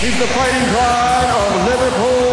He's the fighting pride of Liverpool.